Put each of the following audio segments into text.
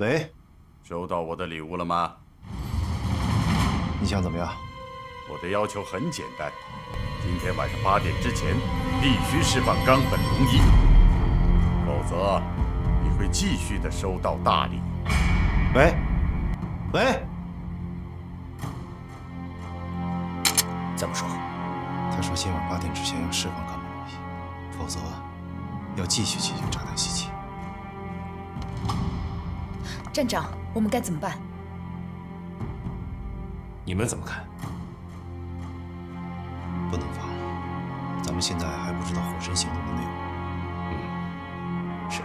喂，收到我的礼物了吗？你想怎么样？我的要求很简单，今天晚上8点之前必须释放冈本龙一，否则你会继续的收到大礼。喂，喂，怎么说？他说今晚8点之前要释放冈本龙一，否则要继续进行炸弹袭击。 站长，我们该怎么办？你们怎么看？不能放，咱们现在还不知道火神行动的内容。嗯，是。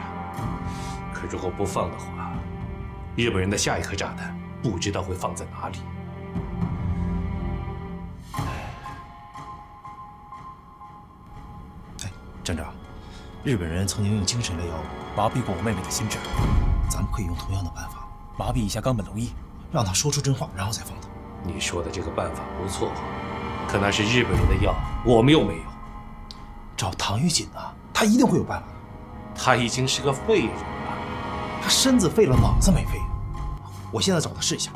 可如果不放的话，日本人的下一颗炸弹不知道会放在哪里。哎，站长，日本人曾经用精神类药物麻痹过我妹妹的心智。 咱们可以用同样的办法麻痹一下冈本龙一，让他说出真话，然后再放他。你说的这个办法不错，可那是日本人的药，我们又没有。找唐玉锦啊，他一定会有办法。他已经是个废人了，他身子废了，脑子没废。我现在找他试一下。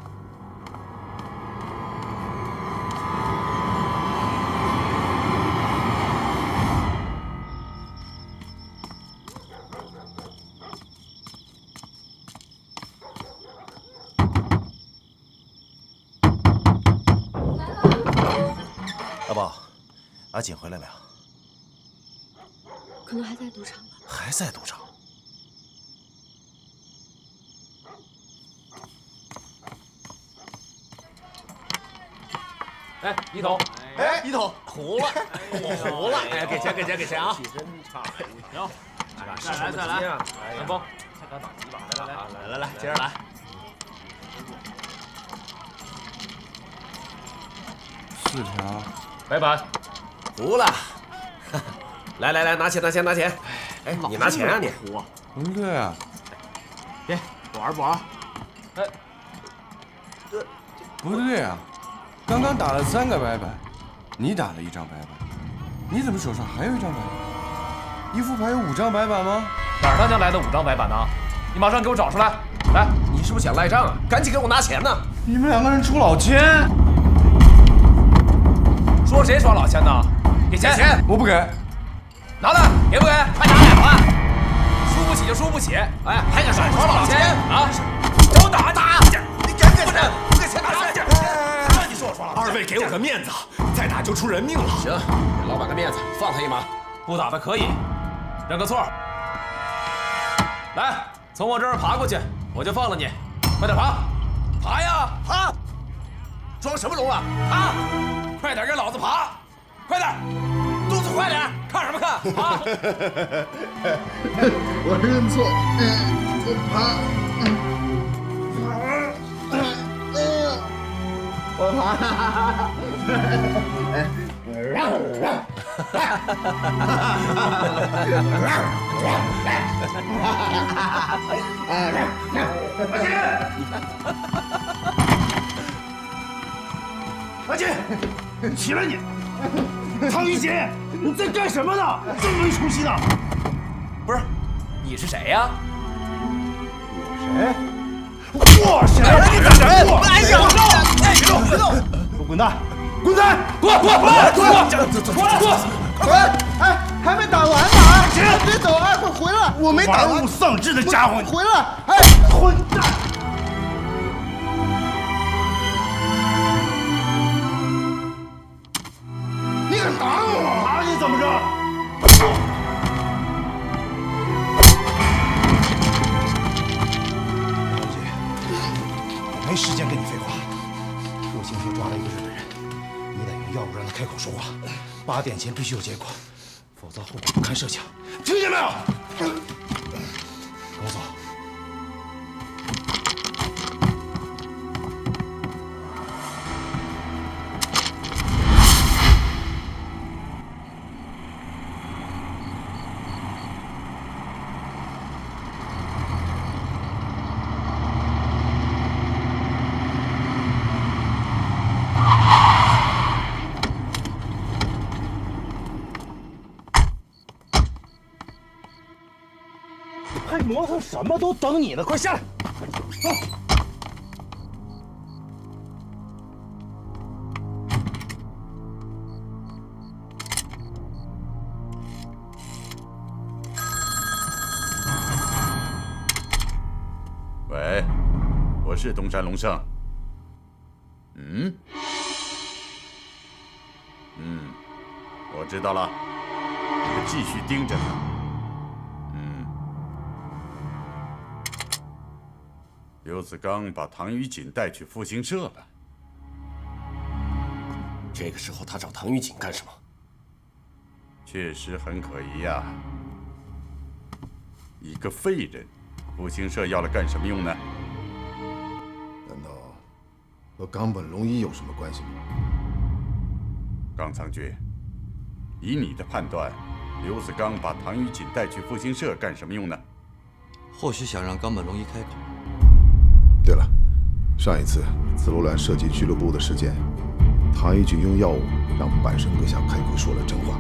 阿锦回来没有？可能还在赌场吧。还在赌场？哎，一头，哎，一头，糊了，我糊了！哎，给钱，给钱，给钱啊！起身差点，行，再来，再来，元丰，再打几把，来，接着来。 4条，白板。 服了，来，拿钱！哎，你拿钱啊你！嗯，对啊，别不玩。哎，不对啊，刚刚打了3个白板，你打了1张白板，你怎么手上还有1张白板？一副牌有5张白板吗？哪儿将来的5张白板呢？你马上给我找出来！来，你是不是想赖账啊？赶紧给我拿钱呢！你们2个人出老千，说谁耍老千呢？ 给钱！我不给，拿来！给不给？快拿来！还输不起就输不起！哎，还想耍老千啊？给我打！你敢不敢？不给钱打！谁让你说我耍老千？2位给我个面子，再打就出人命了。行，给老板个面子，放他一马。不打的可以，认个错。来，从我这儿爬过去，我就放了你。快点爬！爬呀！爬！装什么聋啊？爬！快点给老子爬！ 快点，肚子快点，看什么看啊！我认错，我爬，阿金，你起来你！ 唐玉洁，你在干什么呢？这么没出息呢！不是，你是谁呀？我谁？我谁？我哎呀！别动！别动！给我滚蛋！滚蛋！滚！哎，还没打完呢！哎，别走！哎，快回来！我没打完。玩物丧志的家伙！回来！哎，混蛋！ 打我！打你怎么着？唐姐，我没时间跟你废话。我今天抓了一个日本人，你得用药物让他开口说话。8点前必须有结果，否则后果不堪设想。听见没有？跟我走。 磨蹭什么都等你呢，快下来！走。喂，我是东山龙胜。我知道了，你们继续盯着他。 刘子刚把唐于锦带去复兴社了。这个时候他找唐于锦干什么？确实很可疑呀、啊！一个废人，复兴社要了干什么用呢？难道和冈本龙一有什么关系吗？冈仓君，以你的判断，刘子刚把唐于锦带去复兴社干什么用呢？或许想让冈本龙一开口。 对了，上一次紫罗兰射击俱乐部的事件，唐一举用药物让阪神阁下开口说了真话。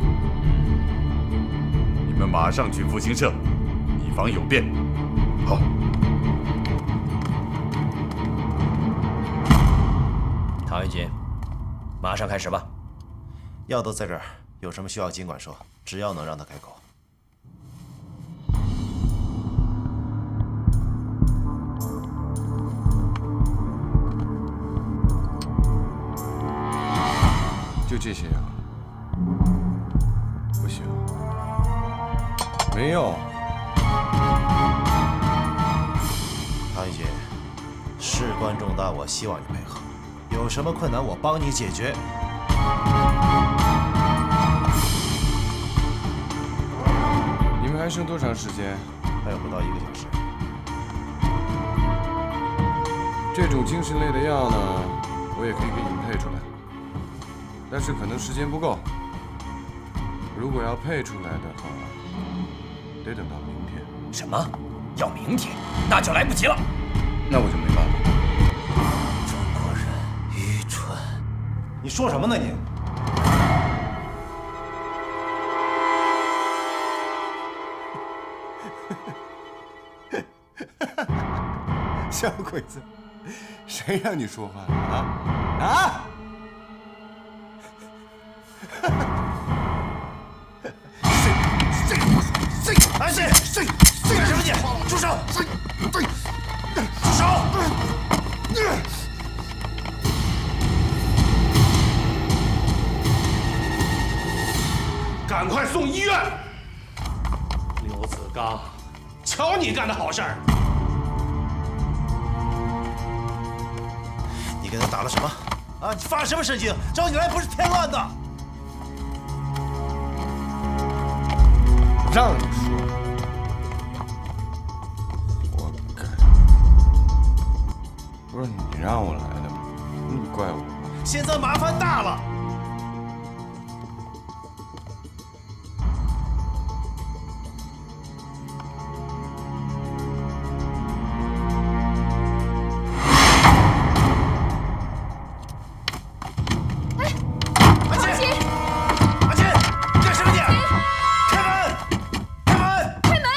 你们马上去复兴社，以防有变。好。唐一举，马上开始吧。药都在这儿，有什么需要尽管说，只要能让他开口。 就这些药，不行，没药。唐一姐，事关重大，我希望你配合。有什么困难，我帮你解决。你们还剩多长时间？还有不到1个小时。这种精神类的药呢，我也可以给你们配出来。 但是可能时间不够。如果要配出来的话，得等到明天。什么？要明天？那就来不及了。那我就没办法了。中国人愚蠢！你说什么呢你？小鬼子，谁让你说话了啊？啊！ 谁干什么你？住手！住手！赶快送医院！刘子刚，瞧你干的好事儿！你跟他打了什么？啊，你发什么神经？找你来不是添乱的。让你说。 不是你让我来的吗？你怪我吗？现在麻烦大了。哎，阿金，阿金，你干什么你？开门！开门！开门！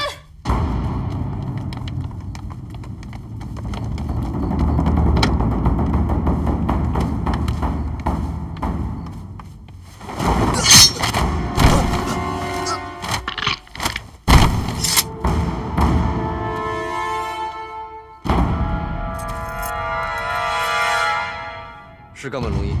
是冈本龙一。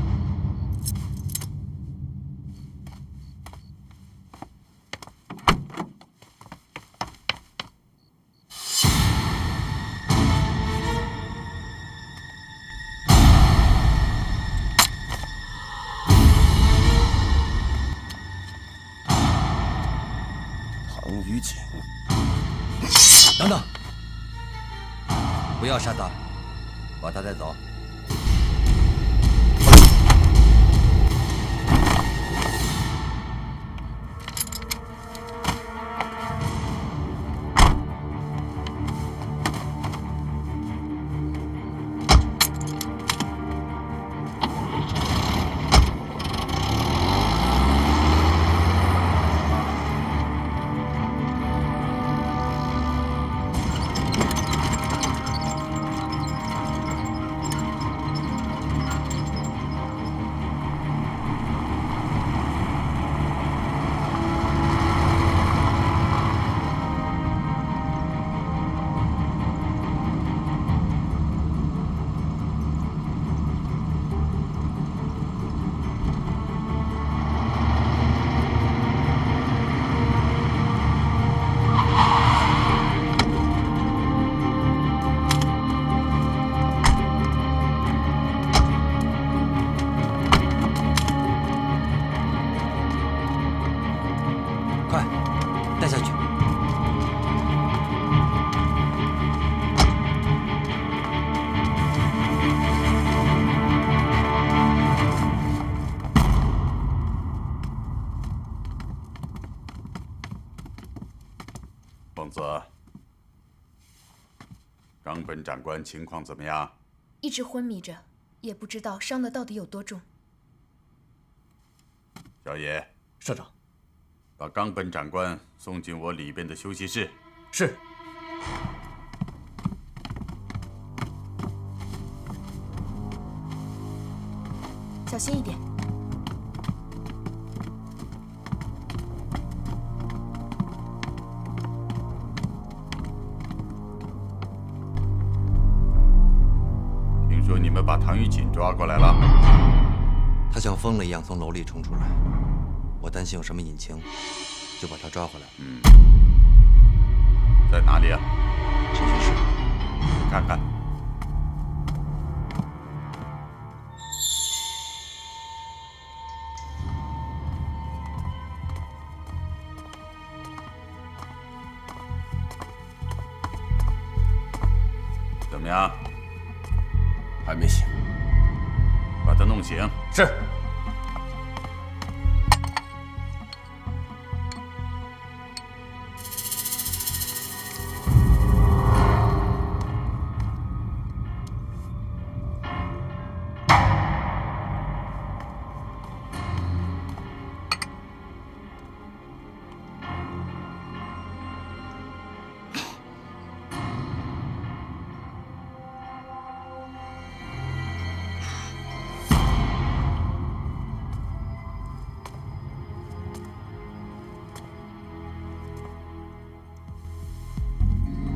唐于锦，等等，不要杀他，把他带走。公子，冈本长官情况怎么样？一直昏迷着，也不知道伤的到底有多重。小野，社长，把冈本长官送进我里边的休息室。是。 小心一点。听说你们把唐玉锦抓过来了，他像疯了一样从楼里冲出来，我担心有什么隐情，就把他抓回来。嗯，在哪里啊？陈局室，看看。 怎么样？还没醒，把他弄醒。是。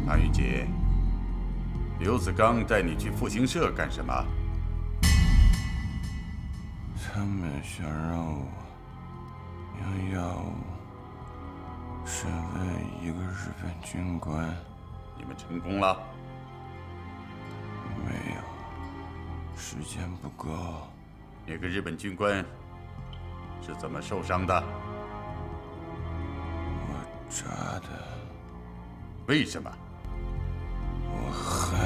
唐玉洁，刘子刚带你去复兴社干什么？他们想让我用药物审问一个日本军官。你们成功了？没有，时间不够。那个日本军官是怎么受伤的？我抓的。为什么？ 我恨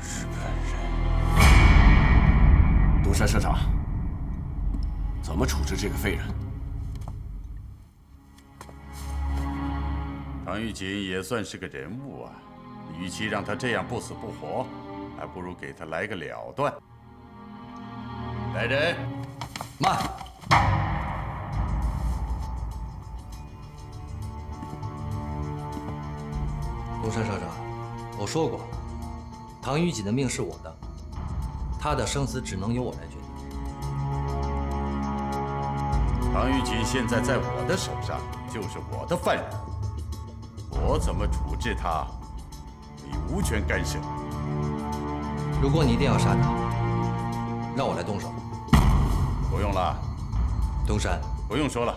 日本人。独山社长，怎么处置这个废人？唐玉锦也算是个人物啊，与其让他这样不死不活，还不如给他来个了断。来人，慢！ 独山社长，我说过，唐玉锦的命是我的，他的生死只能由我来决定。唐玉锦现在在我的手上，就是我的犯人，我怎么处置他，你无权干涉。如果你一定要杀他，让我来动手。不用了，东山，不用说了。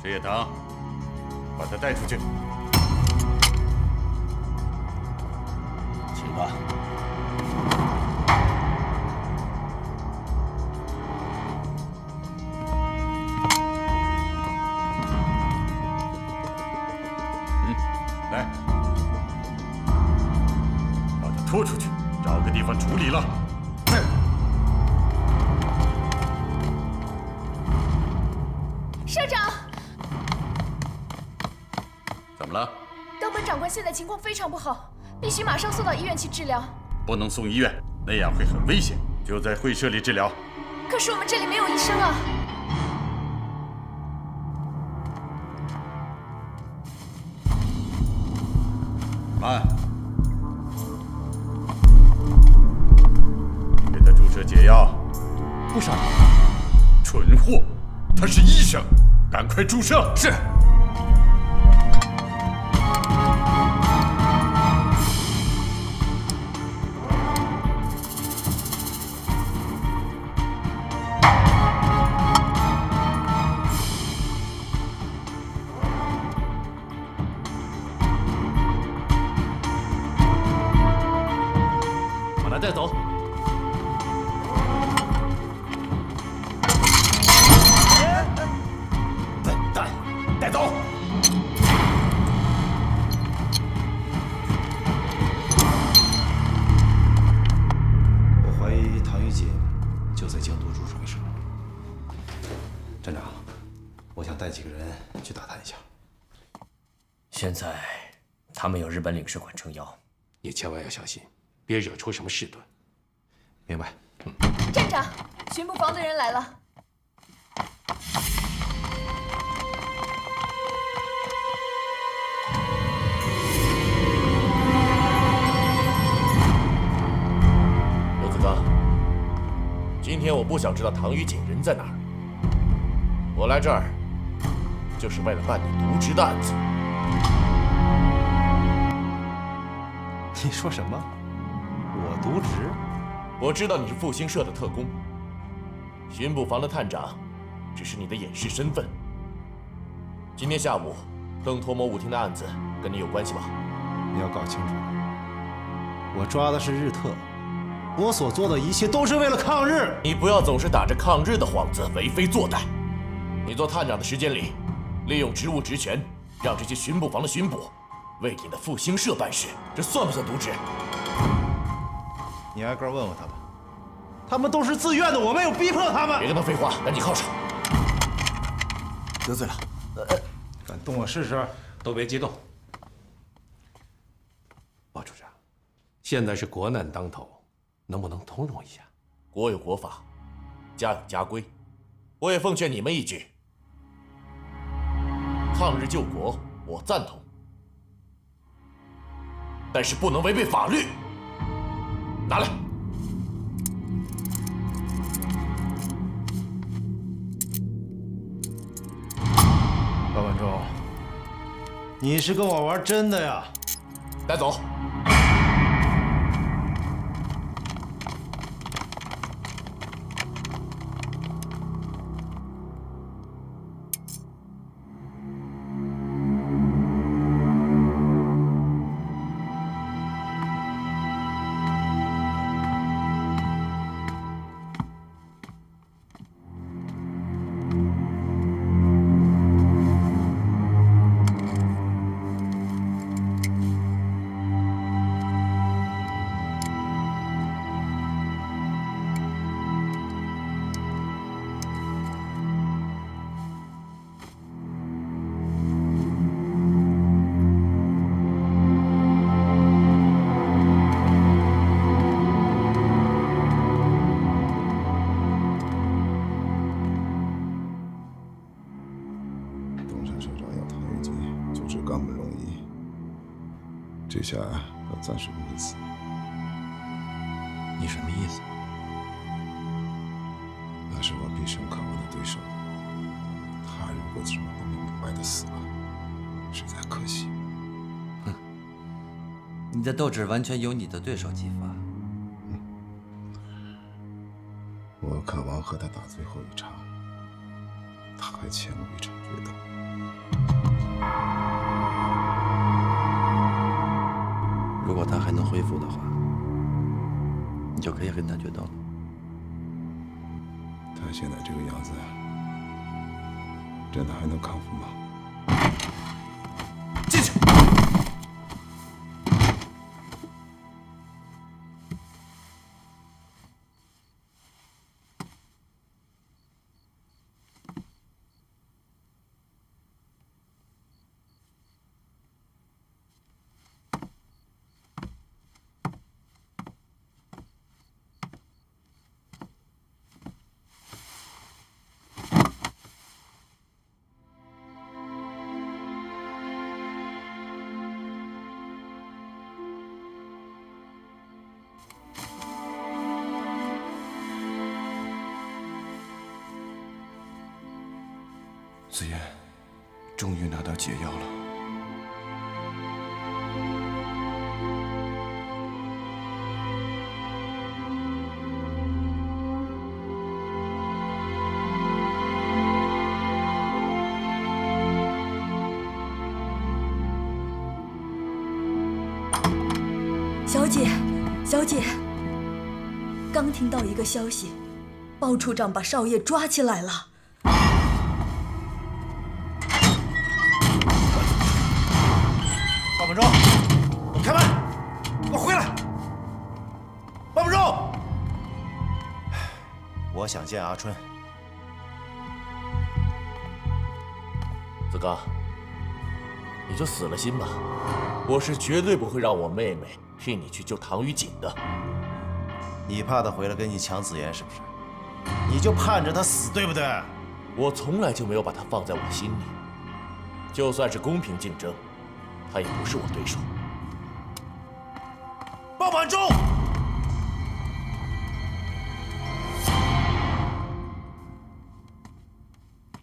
石野堂，把他带出去。 吧，来，把他拖出去，找个地方处理了。是。社长，怎么了？冈本长官现在情况非常不好。 必须马上送到医院去治疗，不能送医院，那样会很危险。就在会社里治疗。可是我们这里没有医生啊！慢，给他注射解药。不杀他！蠢货，他是医生，赶快注射。是。 带走。笨蛋，带走！我怀疑唐玉锦就在京都住处没事。站长，我想带几个人去打探一下。现在他们有日本领事馆撑腰，你千万要小心，别惹出什么事端。明白。站长，巡捕房的人来了。 今天我不想知道唐雨锦人在哪儿，我来这儿就是为了办你渎职的案子。你说什么？我渎职？我知道你是复兴社的特工，巡捕房的探长只是你的掩饰身份。今天下午，邓脱模舞厅的案子跟你有关系吧？你要搞清楚了，我抓的是日特。 我所做的一切都是为了抗日。你不要总是打着抗日的幌子为非作歹。你做探长的时间里，利用职务职权，让这些巡捕房的巡捕为你的复兴社办事，这算不算渎职？你挨个问问他们，他们都是自愿的，我没有逼迫他们。别跟他废话，赶紧铐上。得罪了，敢动我试试？都别激动，鲍处长，现在是国难当头。 能不能通融一下？国有国法，家有家规。我也奉劝你们一句：抗日救国，我赞同，但是不能违背法律。拿来。高万忠，你是跟我玩真的呀？带走。 下他暂时不会死。你什么意思？那是我毕生看过的对手，他如果这么不明不白的死了，实在可惜。哼，你的斗志完全由你的对手激发。我渴望和他打最后一场，他还欠我一场决斗。 如果他还能恢复的话，你就可以跟他决斗了。他现在这个样子，真的还能康复吗？进去。子言，终于拿到解药了。小姐，小姐，刚听到一个消息，鲍处长把少爷抓起来了。 鲍本忠，开门！给我回来！鲍本忠，我想见阿春。子刚，你就死了心吧。我是绝对不会让我妹妹替你去救唐雨锦的。你怕她回来跟你抢紫妍是不是？你就盼着她死，对不对？我从来就没有把她放在我心里。就算是公平竞争，她也不是我对手。鲍满洲。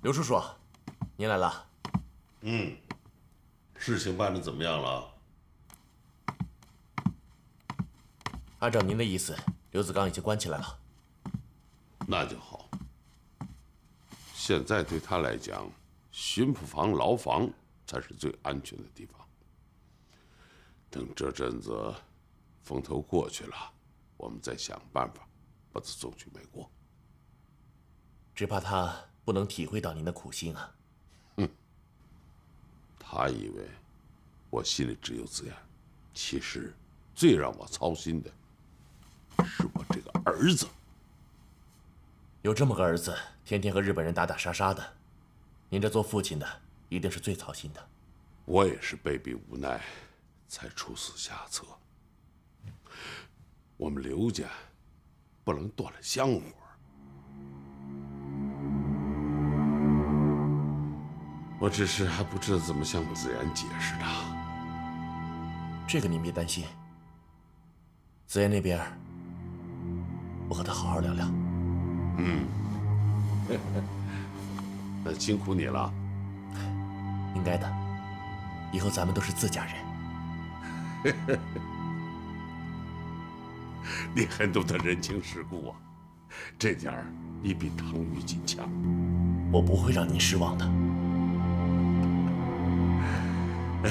刘叔叔，您来了。嗯，事情办得怎么样了？按照您的意思，刘子刚已经关起来了。那就好。现在对他来讲，巡捕房、牢房才是最安全的地方。等这阵子风头过去了，我们再想办法把他送去美国。只怕他 不能体会到您的苦心啊！哼，他以为我心里只有紫妍，其实最让我操心的是我这个儿子。有这么个儿子，天天和日本人打打杀杀的，您这做父亲的一定是最操心的。我也是被逼无奈，才出此下策。我们刘家不能断了香火。 我只是还不知道怎么向紫妍解释他。这个您别担心，紫妍那边我和她好好聊聊。嗯，那辛苦你了。应该的，以后咱们都是自家人。你很懂得人情世故啊，这点儿你比唐雨锦强。我不会让您失望的。 哎，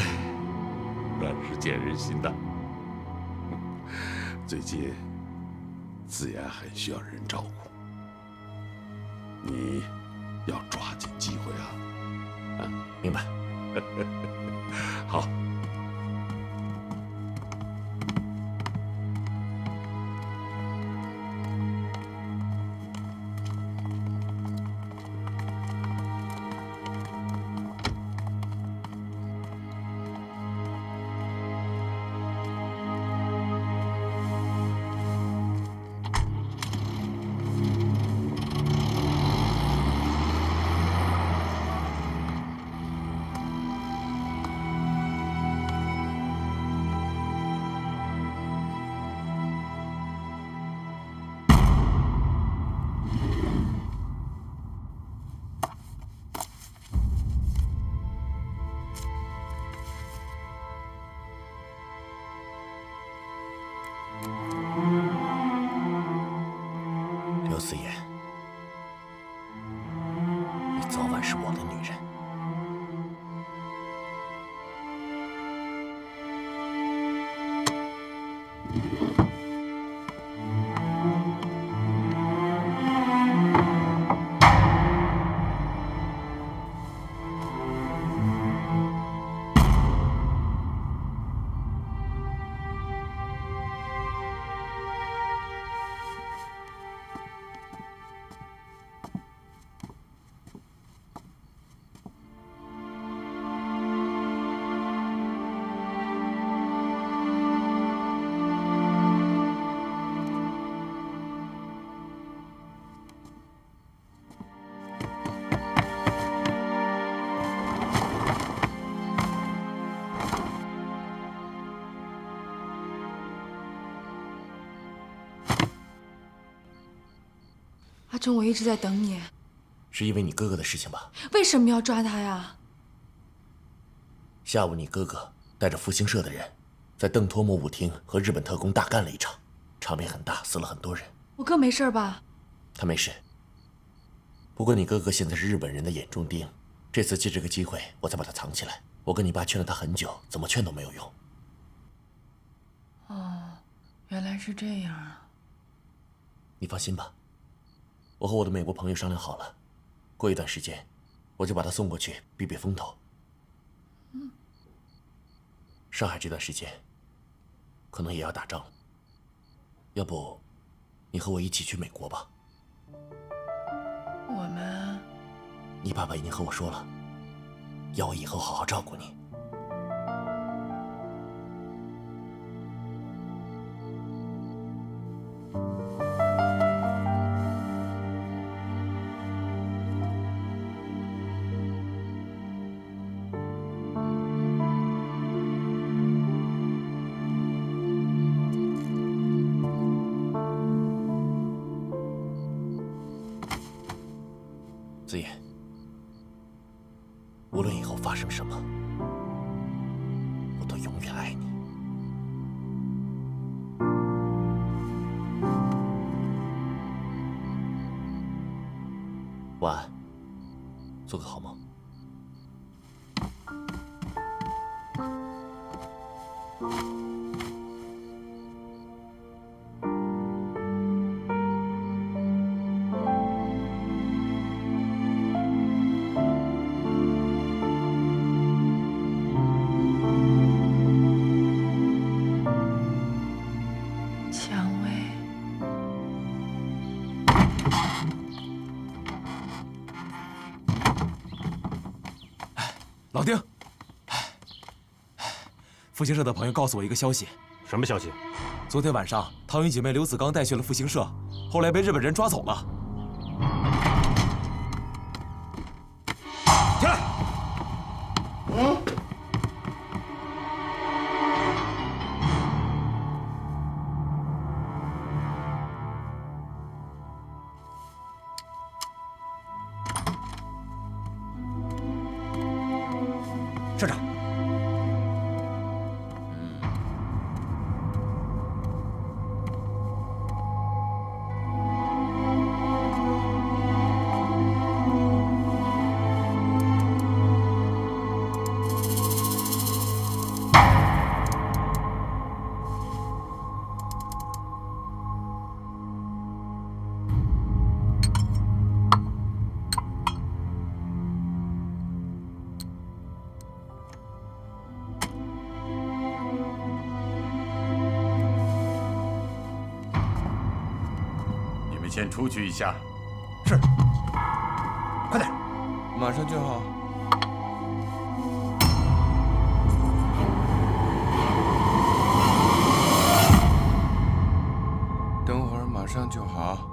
乱世见人心呐。最近，紫妍很需要人照顾，你要抓紧机会啊！嗯，明白。好。阿忠，我一直在等你，是因为你哥哥的事情吧？为什么要抓他呀？下午你哥哥带着复兴社的人，在邓脱模舞厅和日本特工大干了一场，场面很大，死了很多人。我哥没事吧？他没事。不过你哥哥现在是日本人的眼中钉，这次借这个机会，我才把他藏起来。我跟你爸劝了他很久，怎么劝都没有用。哦，原来是这样啊。你放心吧。 我和我的美国朋友商量好了，过一段时间，我就把他送过去避避风头。嗯，上海这段时间，可能也要打仗了，要不，你和我一起去美国吧？我们，你爸爸已经和我说了，要我以后好好照顾你，以后发生什么，我都永远爱你。 晚安，做个好梦。蔷薇。 老丁，复兴社的朋友告诉我一个消息。什么消息？昨天晚上，汤云姐妹刘子刚带去了复兴社，后来被日本人抓走了。起来！嗯。社长，先出去一下，是，快点，马上就好。等会儿马上就好。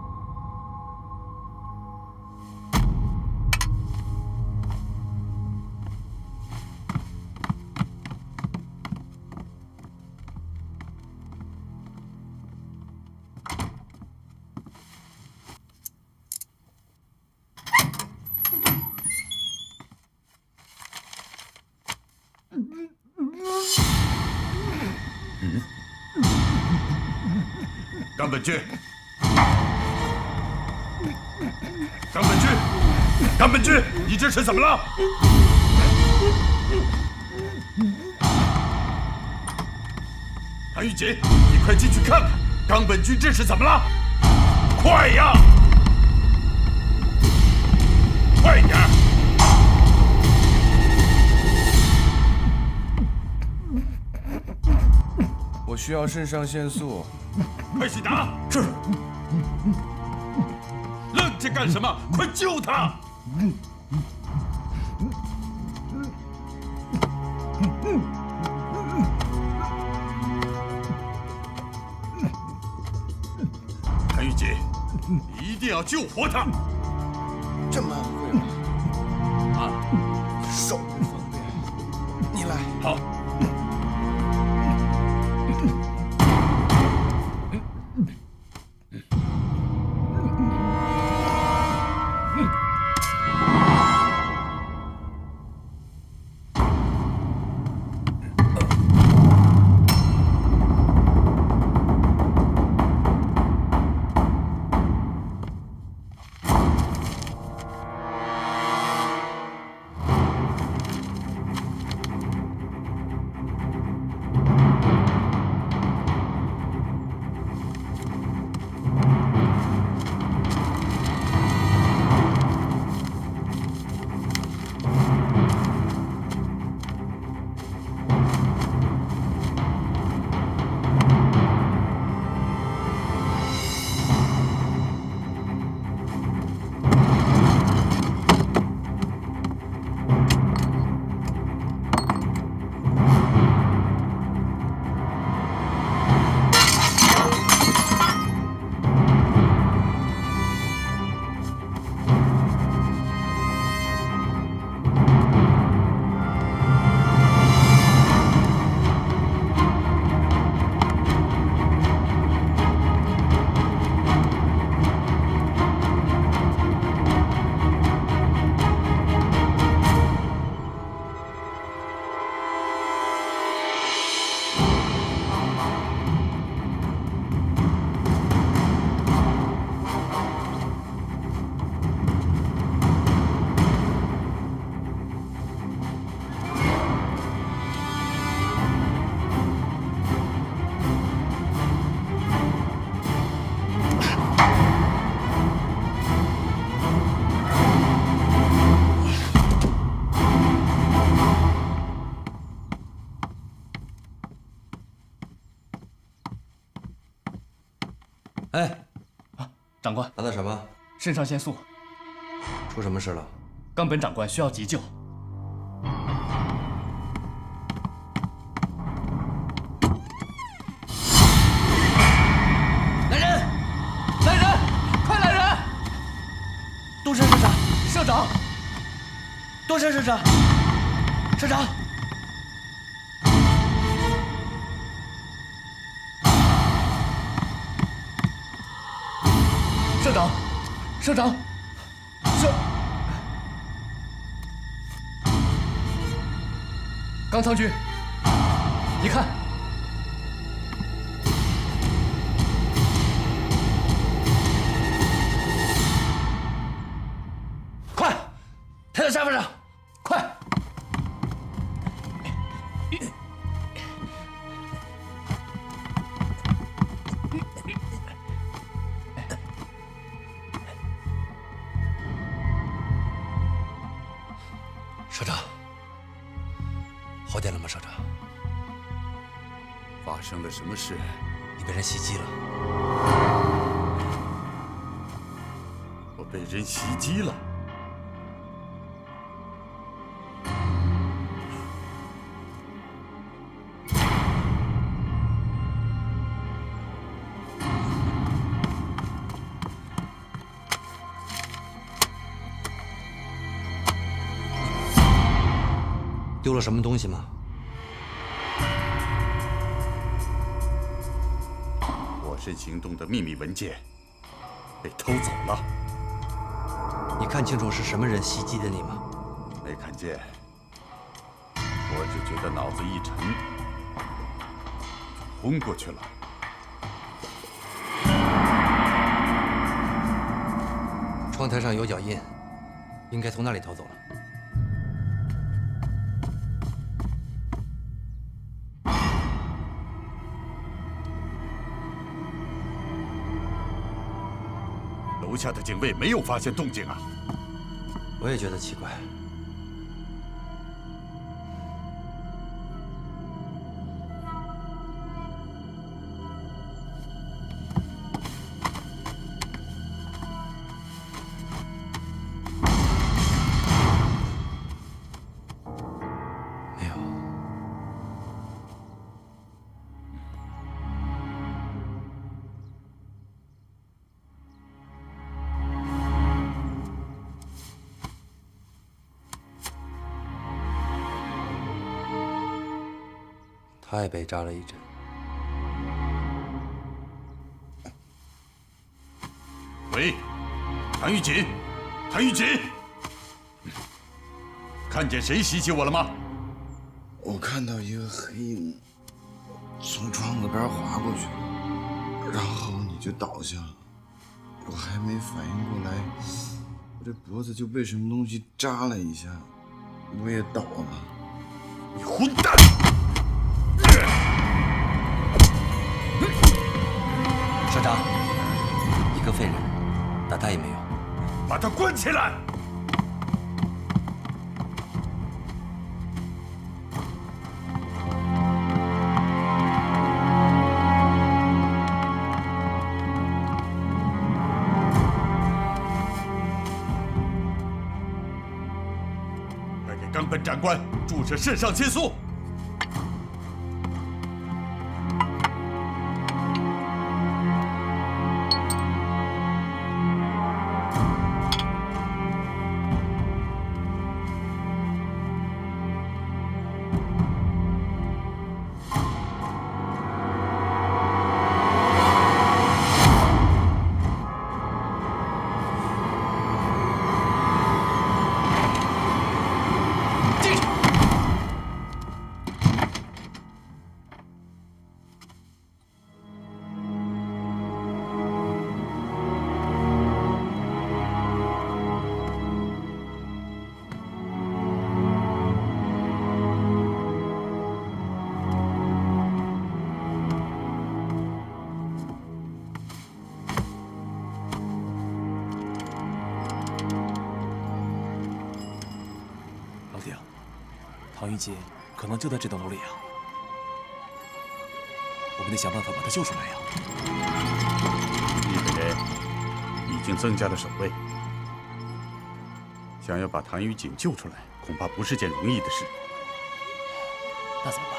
冈本君，冈本君，冈本君，你这是怎么了？唐玉洁，你快进去看看，冈本君这是怎么了？快呀，快点！ 需要肾上腺素，快去拿！是。愣着干什么？快救他！韩玉洁，你一定要救活他！这么会吗？啊，手不方便，你来。好。哎，啊，长官，拿到什么？肾上腺素。出什么事了？冈本长官需要急救。 多山社长，社长，社长，社长，社，冈仓君，你看，快，抬到沙发上。 社长，好点了吗？社长，发生了什么事？你被人袭击了。我被人袭击了。丢了什么东西吗？火神行动的秘密文件被偷走了。你看清楚是什么人袭击的你吗？没看见，我只觉得脑子一沉，昏过去了。窗台上有脚印，应该从那里逃走了。 楼下的警卫没有发现动静啊！我也觉得奇怪。没有。他也被扎了一针。喂，谭玉锦，谭玉锦，看见谁袭击我了吗？我看到一个黑影从窗子边滑过去，然后你就倒下了。我还没反应过来，我这脖子就被什么东西扎了一下，我也倒了。你混蛋！ 社长，一个废人，打他也没用。把他关起来！快给冈本长官注射肾上腺素！ 唐玉洁可能就在这栋楼里啊，我们得想办法把她救出来呀。竟增加了守卫。想要把谭雨锦救出来，恐怕不是件容易的事。那怎么办？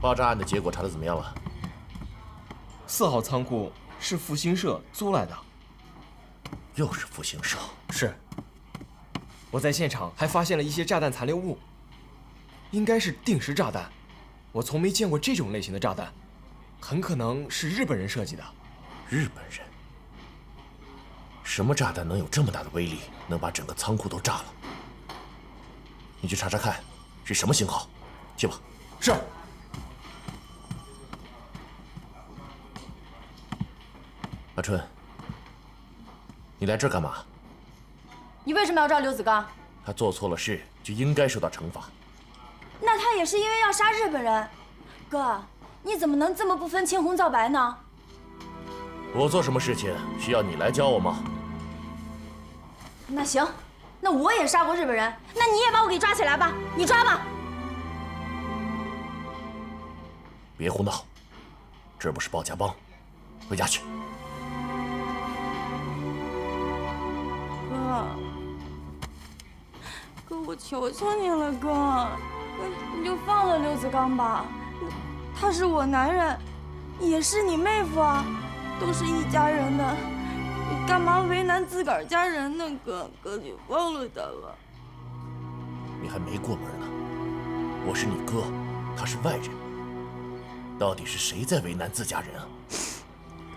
爆炸案的结果查得怎么样了？4号仓库是复兴社租来的。又是复兴社？是。我在现场还发现了一些炸弹残留物，应该是定时炸弹。我从没见过这种类型的炸弹，很可能是日本人设计的。日本人？什么炸弹能有这么大的威力，能把整个仓库都炸了？你去查查看是什么型号，去吧。是。 阿春，你来这儿干嘛？你为什么要抓刘子刚？他做错了事，就应该受到惩罚。那他也是因为要杀日本人。哥，你怎么能这么不分青红皂白呢？我做什么事情需要你来教我吗？那行，那我也杀过日本人，那你也把我给抓起来吧，你抓吧。别胡闹，这不是鲍家帮，回家去。 哥，我求求你了，哥，你就放了刘子刚吧，他是我男人，也是你妹夫啊，都是一家人的，你干嘛为难自个儿家人呢？哥，哥就放了他吧。你还没过门呢，我是你哥，他是外人，到底是谁在为难自家人啊？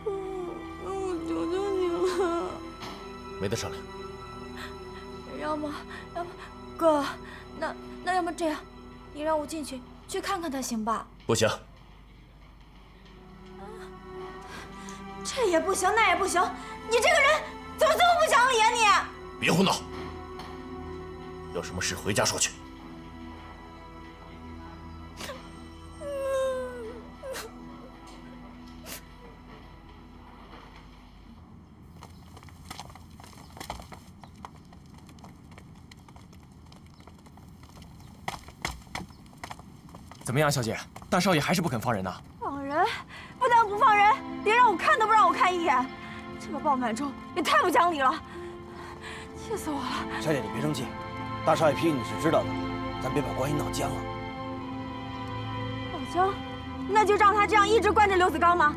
哥，我求求你了。没得商量。 要么，哥，那要么这样，你让我进去看看他行吧？不行，这也不行，那也不行，你这个人怎么这么不讲理啊你！别胡闹，有什么事回家说去。怎么样，小姐？大少爷还是不肯放人呢？放人？不但不放人，连让我看都不让我看一眼。这个鲍满洲也太不讲理了，气死我了！小姐，你别生气，大少爷批评你是知道的，咱别把关系闹僵了。闹僵？那就让他这样一直惯着刘子刚吗？